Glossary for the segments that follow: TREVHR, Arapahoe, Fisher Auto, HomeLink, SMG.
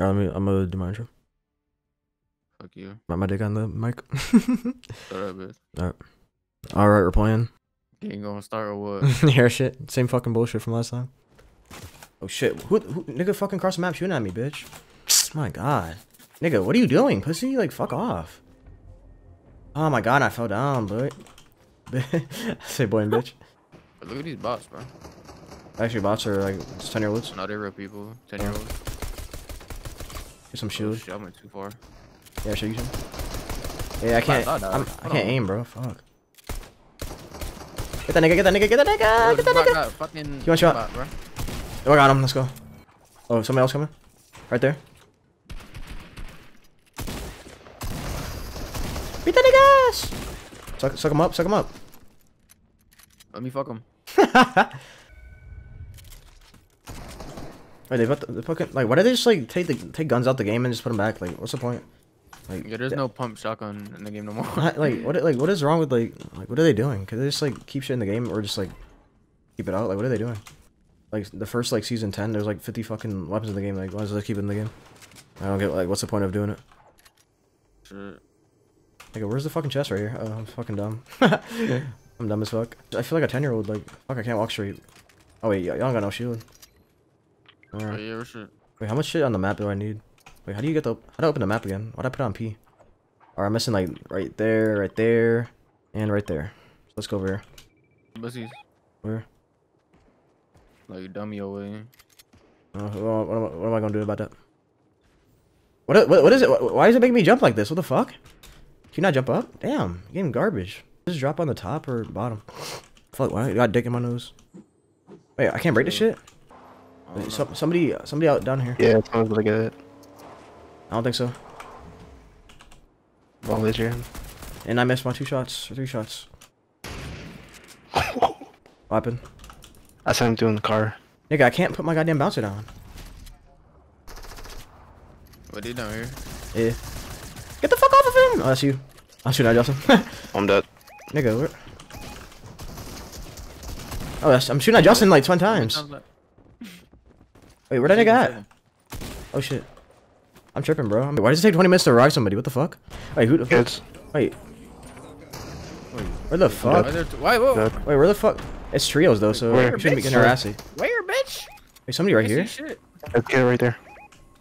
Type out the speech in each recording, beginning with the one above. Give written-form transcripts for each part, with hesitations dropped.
I'm gonna do my intro. Fuck you. My dick on the mic. Alright, bitch. Alright, we're playing. You ain't gonna start or what? Yeah, shit. Same fucking bullshit from last time. Oh shit. Who nigga fucking crossed the map shooting at me, bitch. My god. Nigga, what are you doing, pussy? Like, fuck off. Oh my god, I fell down, boy. I say boy and bitch. But look at these bots, bro. Actually, bots are like 10-year-olds. No, they're real people. 10-year-olds. Get some shield. Oh, shit, I went too far. Yeah, should you some? Yeah, I can't. I can't aim, bro. Fuck. Get that nigga! Get that nigga! Get that nigga! Get that nigga! You want shot? Bro. Oh, I got him. Let's go. Oh, somebody else coming? Right there. Beat that niggas! Suck him up. Suck him up. Let me fuck him. Wait, they fucking, like, why did they just, like, take guns out the game and just put them back? Like, what's the point? Like, yeah, there's no pump shotgun in the game no more. Like, what is wrong with, like, what are they doing? Could they just, like, keep shit in the game or just, like, keep it out? Like, what are they doing? Like, the first, like, season 10, there's, like, 50 fucking weapons in the game. Like, why does they keep it in the game? I don't get, like, what's the point of doing it? Sure. Like, where's the fucking chest right here? Oh, I'm fucking dumb. I'm dumb as fuck. I feel like a 10-year-old, like, fuck, I can't walk straight. Oh, wait, y'all don't got no shield. Alright. Yeah, sure. Wait, how much shit on the map do I need? Wait, how do you get the... How do I open the map again? Why'd I put it on P? Alright, I'm missing like right there, and right there. So let's go over here. Bussies. Where? Like, dummy away. What am I gonna do about that? What is it? Why is it making me jump like this? What the fuck? Can you not jump up? Damn, game garbage. Just drop on the top or bottom. Fuck, why? I got dick in my nose. Wait, I can't break this shit? Somebody out down here. Yeah, it sounds like it. I don't think so. Bomb is here. And I missed my 2 shots, or 3 shots. What happened? I saw him doing the car. Nigga, I can't put my goddamn bouncer down. What are you down here? Yeah. Get the fuck off of him! Oh, that's you. I'm shooting at Justin. I'm dead. Nigga, where? Oh, I'm shooting at Justin like 10 times. Wait, where did I get? Oh shit. I'm tripping, bro. Wait, why does it take 20 minutes to revive somebody? What the fuck? Wait, who the fuck? Wait. Where the fuck? Wait, where the fuck? It's trios though, so we shouldn't be getting harassy. Where, bitch? Wait, somebody right here? Okay, right there.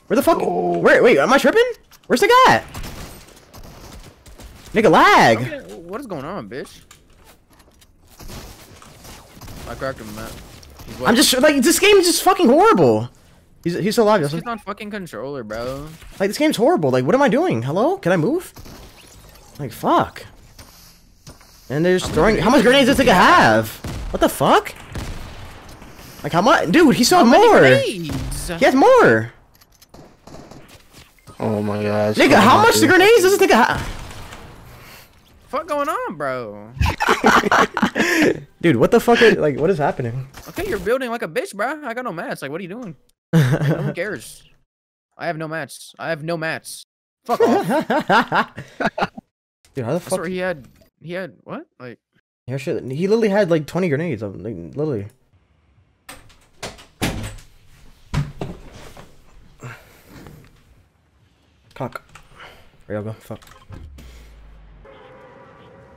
Where the fuck? Oh. Wait, am I tripping? Where's the guy? Nigga lag! What is going on, bitch? I cracked him, man. I'm just, like, this game is just fucking horrible. He's still alive, doesn't he? He's on fucking controller, bro. Like, this game's horrible. Like, what am I doing? Hello? Can I move? Like, fuck. And they're just throwing... How much grenades does this nigga have? What the fuck? Like, how much? Dude, he still has more. He has more. Oh, my gosh. Nigga, how much grenades does this nigga have? What the fuck going on, bro? Dude, what the fuck? Like, what is happening? Okay, you're building like a bitch, bro. I got no mats. Like, what are you doing? Like, who cares? I have no mats. I have no mats. Fuck off. Dude, how the fuck? Where he had what? Like, yeah, shit. He literally had like 20 grenades. Like, literally. Cock. Where y'all go? Fuck.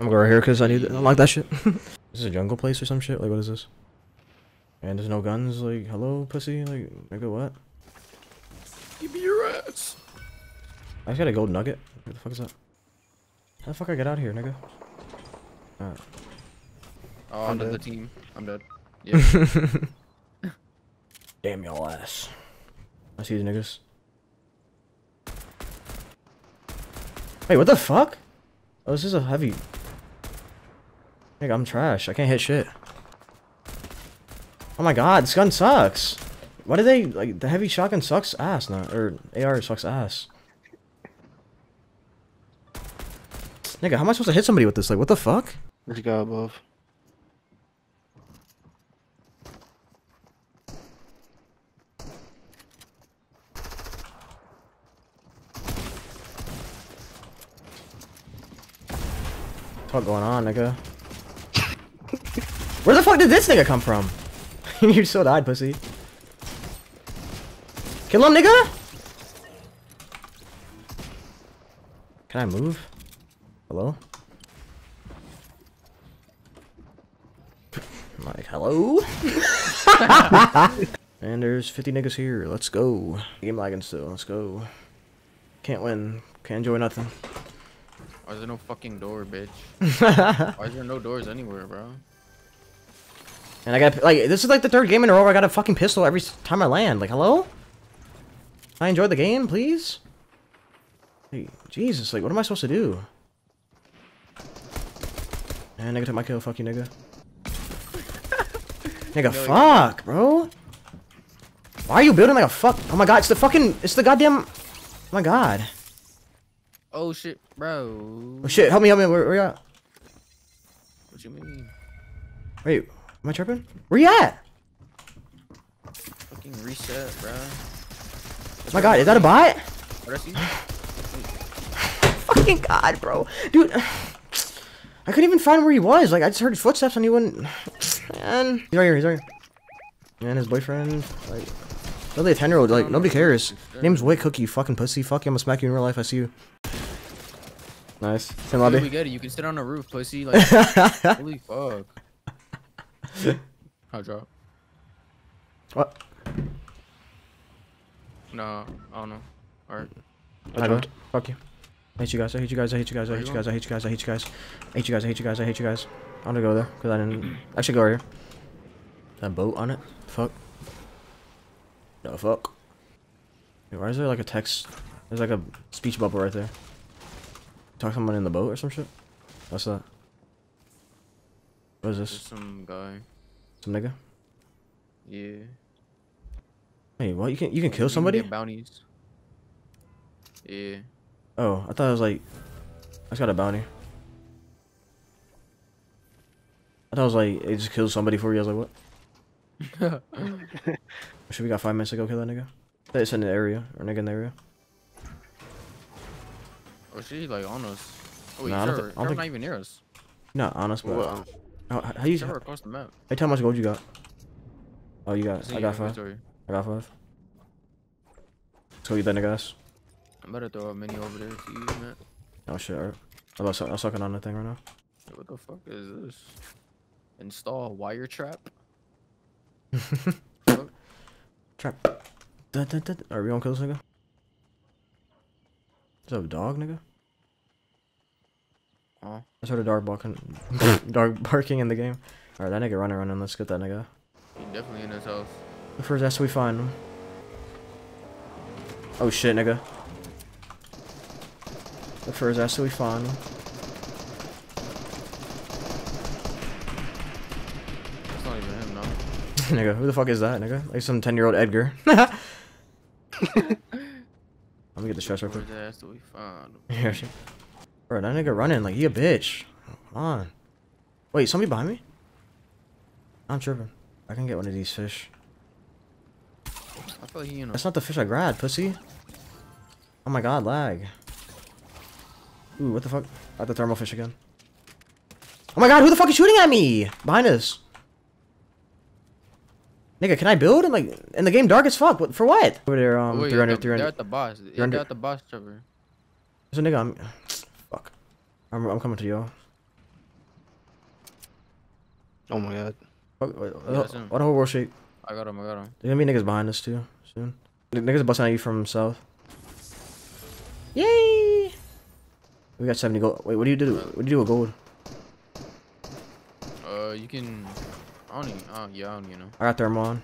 I'm gonna go right here because I need to unlock that shit. Is this a jungle place or some shit? Like, what is this? And there's no guns? Like, hello, pussy? Like, nigga, what? Give me your ass! I just got a gold nugget. What the fuck is that? How the fuck I get out of here, nigga? Alright. Oh, I'm dead. The team. I'm dead. Yeah. Damn your ass. I see these niggas. Wait, what the fuck? Oh, this is a heavy... Nigga, I'm trash. I can't hit shit. Oh my god, this gun sucks. Why do they, like, the heavy shotgun sucks ass now, or AR sucks ass. Nigga, how am I supposed to hit somebody with this? Like, what the fuck? There's a guy above. What's going on, nigga? Where the fuck did this nigga come from? You still died, pussy. Kill him, nigga! Can I move? Hello? I'm like, hello? And there's 50 niggas here. Let's go. Game lagging still. Let's go. Can't win. Can't enjoy nothing. Why is there no fucking door, bitch? Why is there no doors anywhere, bro? And I got, like, this is like the third game in a row where I got a fucking pistol every time I land. Like, hello? I enjoyed the game, please? Hey, Jesus, like, what am I supposed to do? And nigga took my kill, fuck you, nigga. Nigga, fuck, bro. Why are you building like a fuck? Oh my god, it's the fucking, it's the goddamn, oh my god. Oh shit, bro. Oh shit, help me, where you at? What you mean? Wait, am I tripping? Where you at? Fucking reset, bro. Oh my god, is that a bot? Fucking god, bro. Dude, I couldn't even find where he was. Like, I just heard footsteps and he wouldn't. Man. He's right here, he's right here. And his boyfriend, like, really a 10-year-old, like, nobody cares. Name's Wick Cookie, you fucking pussy. Fuck you, I'm gonna smack you in real life, I see you. Nice. Same lobby. Really good. You can sit on the roof, pussy. Like, holy fuck. I'll drop. What? No, I don't know. Alright. I don't. Fuck you. I hate you guys, I hate you guys, I hate you guys, I hate you guys, I hate you guys, I hate you guys, I hate you guys, I hate you guys, I hate you guys. I'm gonna go there, because I didn't... I should go right here. Is that a boat on it? Fuck. No, fuck. Wait, why is there like a text? There's like a speech bubble right there. Talk to someone in the boat or some shit? What's that? What is this? There's some guy. Some nigga? Yeah. Hey, what? You can kill somebody? You can get bounties. Yeah. Oh, I thought it was like, I just got a bounty. I thought it was like, it just killed somebody for you. I was like, what? Should we got 5 minutes to go kill that nigga? It's in the area, or nigga in the area. Oh, she like on us. Oh, wait, nah, you're not even near us. Not on us, but. Well, how you? Across the map. Hey, tell me how much gold you got. Oh, you got. I got 5. Sorry. I got 5. Let's go get that nigga ass. I'm about to throw a mini over there to you, man. Oh shit, alright. I'm sucking on that thing right now. Hey, what the fuck is this? Install wire trap? Trap. Are we gonna kill this nigga? Is that a dog, nigga? Huh? I heard a dog barking, in the game. Alright, that nigga running. Let's get that nigga. He's definitely in his house. The first ass we find him. Oh shit, nigga. The first ass we find him. That's not even him, no. Nigga, who the fuck is that, nigga? Like some 10-year-old Edgar. Let me get the stress real quick. The ass we find him. Yeah, bro, that nigga running like he a bitch. Come on. Wait, somebody behind me? I'm tripping. I can get one of these fish. I feel like, you know. That's not the fish I grabbed, pussy. Oh my god, lag. Ooh, what the fuck? I got the thermal fish again. Oh my god, who the fuck is shooting at me? Behind us. Nigga, can I build? I'm like, in the game dark as fuck. What, for what? Over there, wait, 300. They're at the boss. They're at the boss, Trevor. There's a nigga, I'm... Fuck. I'm coming to y'all. Oh my god. Fuck, wait, yeah, what a whole world shape. I got him, I got him. There's gonna be niggas behind us too, soon. Niggas busting at you from south. Yay! We got 70 gold. Wait, what do you do? What do you do with gold? You can... I don't even... yeah, I don't even know. I got thermal on.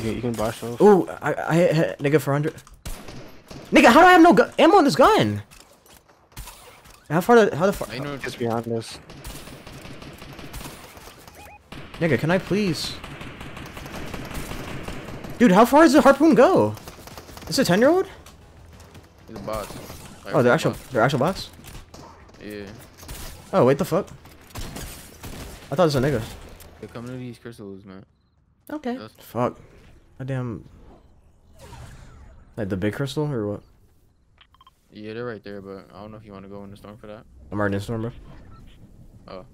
You can buy stuff. Ooh, I hit nigga for 100. Nigga, how do I have no ammo on this gun? How the far? I know it's behind us. Nigga, can I please? Dude, how far does the harpoon go? It's a 10-year-old? He's a bot. Like, oh, they're actual bots? Yeah. Oh, wait, the fuck? I thought it was a nigga. They're coming to these crystals, man. Okay. That's fuck. Goddamn. Like the big crystal or what? Yeah, they're right there, but I don't know if you want to go in the storm for that. I'm already in the storm, bro. Oh.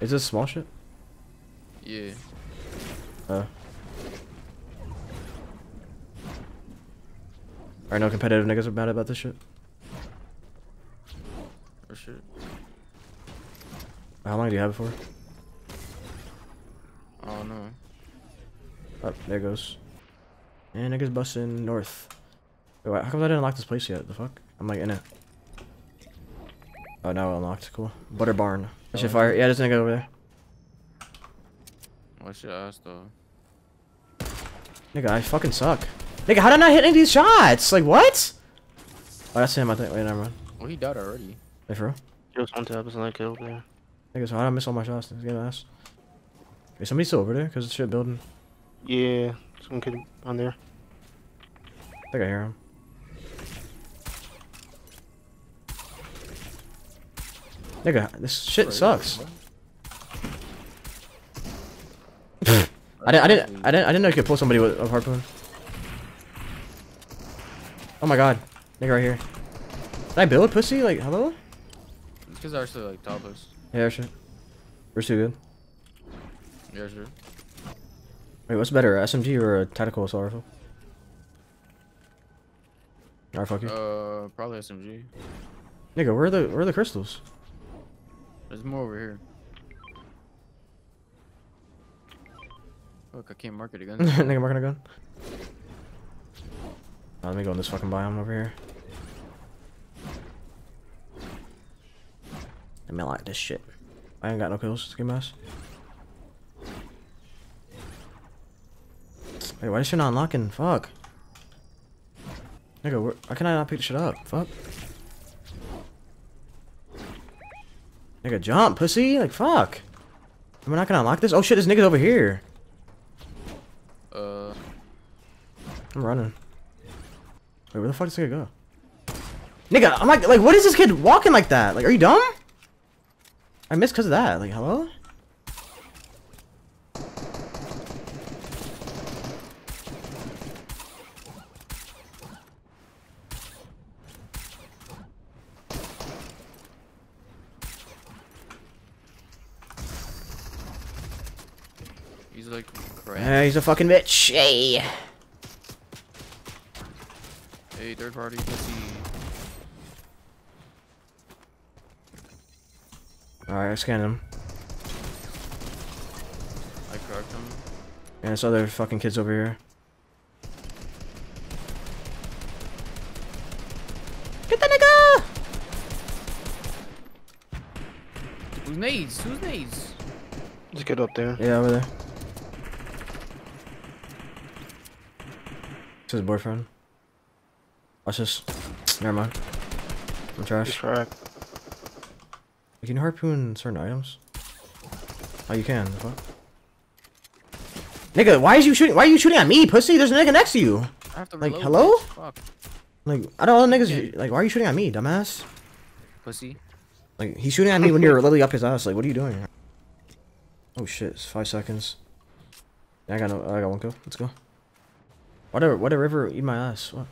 Is this small shit? Yeah. Are no competitive niggas are mad about this shit? For sure. How long do you have it for? I don't know. Oh, there it goes. And niggas busting north. Wait, how come I didn't unlock this place yet? The fuck? I'm like in it. Oh, now it unlocked. Cool. Butter barn. That shit fire. Yeah, there's a nigga over there. Watch your ass though. Nigga, I fucking suck. Nigga, how did I not hit any of these shots? Like, what? Oh, that's him, I think. Wait, never mind. Well, he died already. Wait, for real? There was one tap, it's not killed there. Nigga, so how did I miss all my shots? This game ass. Wait, somebody's still over there? Because it's shit building. Yeah, some kid on there. I think I hear him. Nigga, this shit sucks. I didn't know you could pull somebody with a harpoon. Oh my god, nigga right here. Did I build pussy? Like, hello? Because they're actually like top us. Yeah, sure. We're too good. Yeah, sure. Wait, what's better, a SMG or a tactical assault rifle? Alright, fuck you. Probably SMG. Nigga, where are the crystals? There's more over here. Look, I can't market a gun. Nigga, marking a gun. Oh, let me go in this fucking biome over here. I mean, like this shit. I ain't got no kills. This game ass. Wait, why is she not unlocking? Fuck. Nigga, why can I not pick the shit up? Fuck. Nigga, jump, pussy. Like, fuck. Am I not gonna unlock this? Oh shit, this nigga's over here. I'm running. Wait, where the fuck is this nigga go? Nigga, I'm like, what is this kid walking like that? Like, are you dumb? I missed because of that. Like, hello? He's like crap. Yeah, he's a fucking bitch. Hey. Hey, third party pussy. Alright, I scanned him. I cracked him. Yeah, there's other fucking kids over here. Get that nigga! Who's nades? Who's nades? Just get up there. Yeah, over there. It's his boyfriend. Watch this. Never mind. I'm trash. You can harpoon certain items. Oh, you can. The fuck? Nigga, why is you shooting? Why are you shooting at me, pussy? There's a nigga next to you. I have to like, reload, hello? Fuck. Like, I don't know, niggas. Yeah. Like, why are you shooting at me, dumbass? Pussy. Like, he's shooting at me when you're literally up his ass. Like, what are you doing? Oh shit! It's 5 seconds. Yeah, I got one kill. Let's go. What a river eat my ass. What?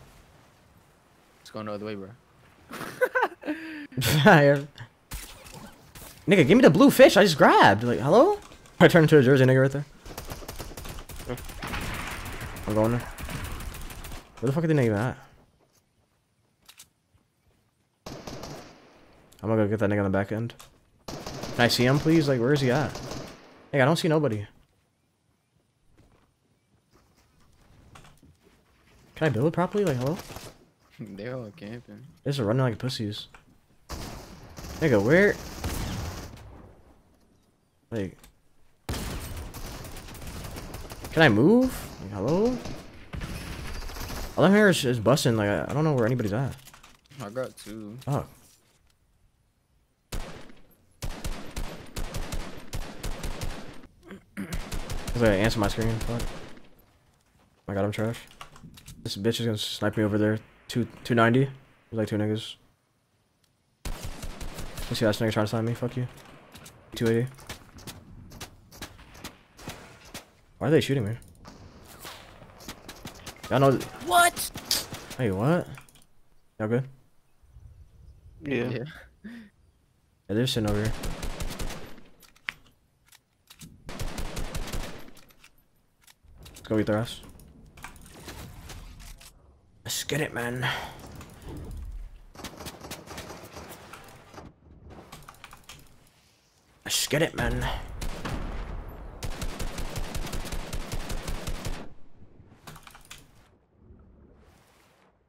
It's going the other way, bro. Nigga, give me the blue fish I just grabbed. Like, hello? I turned into a Jersey nigga right there. I'm going there. Where the fuck are they nigga at? I'm gonna go get that nigga on the back end. Can I see him, please? Like, where is he at? Nigga, I don't see nobody. Can I build it properly? Like, hello? They're all camping. They're just running like pussies. Nigga, where? Like, can I move? Like, hello? All I'm here is busting. Like, I don't know where anybody's at. I got two. Oh. Cause I answer my screen. Fuck. My god, I'm trash. This bitch is gonna snipe me over there. 290. There's like two niggas. You see that nigga trying to snipe me? Fuck you. 280. Why are they shooting me? Y'all know. What? Hey, what? Y'all good? Yeah. Yeah. They're sitting over here. Let's go eat the rest. Let's get it, man. Let's get it, man.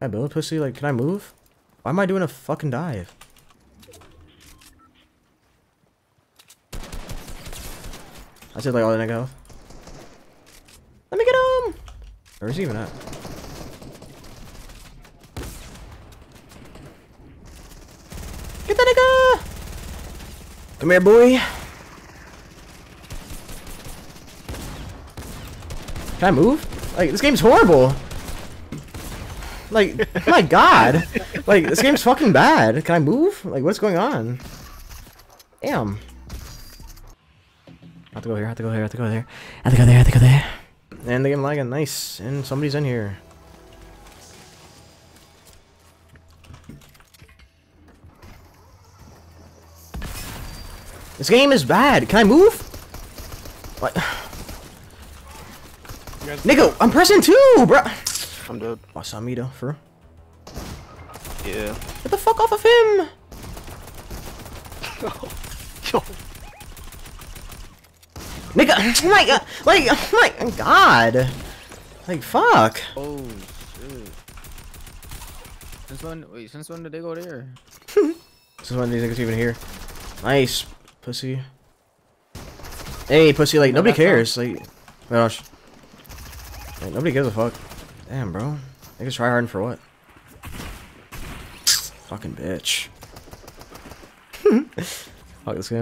Hey, bullet pussy, like, can I move? Why am I doing a fucking dive? I said, like, all the negative health. Let me get him! Where is he even at? Get that nigga! Come here, boy! Can I move? Like, this game's horrible! Like, oh my god! Like, this game's fucking bad! Can I move? Like, what's going on? Damn. I have to go here, I have to go here, I have to go there. I have to go there, I have to go there. And the game lagging, nice. And somebody's in here. This game is bad! Can I move? What? Nigga, I'm pressing 2, bro! I'm dead. Oh, I saw me though, for real. Yeah. Get the fuck off of him! Nigga, like, god! Like, fuck! Oh, shit. Since when did they go there? Since when these niggas even here? Nice, pussy. Hey, pussy, like, no, nobody cares. Not... Like, oh, gosh. Like, nobody gives a fuck. Damn, bro. Niggas try hard for what? Fucking bitch. Fuck this game.